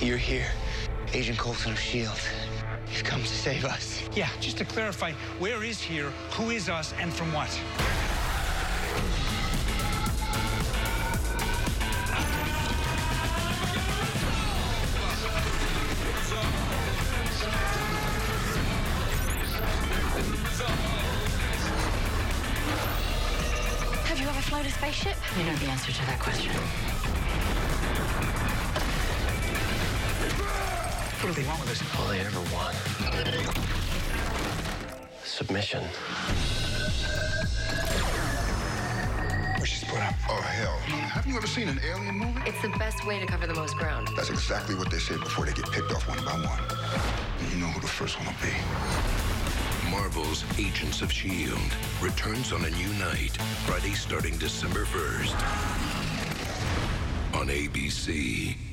You're here, Agent Coulson of S.H.I.E.L.D. You've come to save us. Yeah, just to clarify, where is here, who is us, and from what? Have you ever flown a spaceship? You know the answer to that question. What do they want with us? All they ever want. Submission. We should split up. Oh, hell. Have you ever seen an alien movie? It's the best way to cover the most ground. That's exactly what they say before they get picked off one by one. You know who the first one will be. Marvel's Agents of S.H.I.E.L.D. returns on a new night, Friday starting December 1st on ABC.